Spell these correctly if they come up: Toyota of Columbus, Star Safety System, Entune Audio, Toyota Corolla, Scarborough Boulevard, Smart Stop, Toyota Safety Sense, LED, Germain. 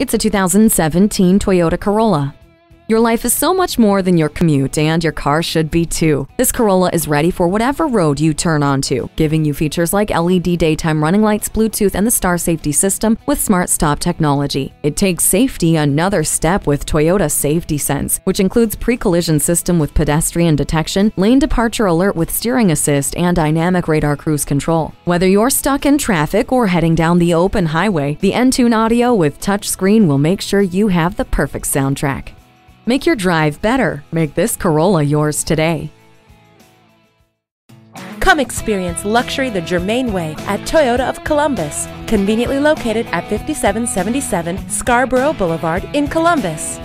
It's a 2017 Toyota Corolla. Your life is so much more than your commute, and your car should be too. This Corolla is ready for whatever road you turn onto, giving you features like LED daytime running lights, Bluetooth, and the Star Safety System with Smart Stop technology. It takes safety another step with Toyota Safety Sense, which includes pre-collision system with pedestrian detection, lane departure alert with steering assist, and dynamic radar cruise control. Whether you're stuck in traffic or heading down the open highway, the Entune Audio with touchscreen will make sure you have the perfect soundtrack. Make your drive better. Make this Corolla yours today. Come experience luxury the Germain way at Toyota of Columbus, conveniently located at 5777 Scarborough Boulevard in Columbus.